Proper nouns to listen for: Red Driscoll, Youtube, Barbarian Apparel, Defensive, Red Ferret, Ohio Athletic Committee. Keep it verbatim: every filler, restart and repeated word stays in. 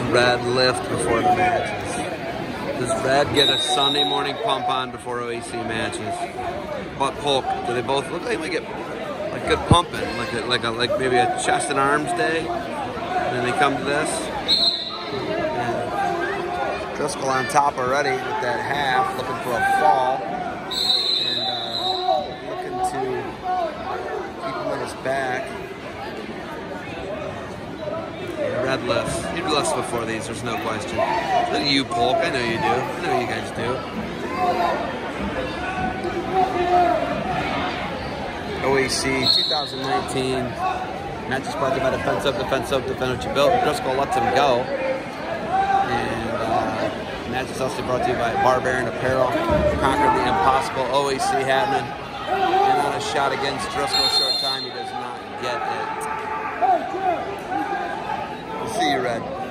this Red lift before the matches. Does Red get a Sunday morning pump on before O A C matches? Butt Polk, do they both look like they get like good pumping? Like a, like a, like maybe a chest and arms day? And then they come to this. And Driscoll on top already with that half, looking for a fall. And uh, looking to keep him on his back. Red lifts. He lifts before these, there's no question. Look at you, Polk. I know you do. I know you guys do. O A C twenty nineteen. Match is brought to you by Defensive. Defensive, defend what you built. Driscoll lets him go. And uh, match is also brought to you by Barbarian Apparel. Conquered the impossible. O A C happening. And on a shot against Driscoll, short time. He does not get it. See you, Red.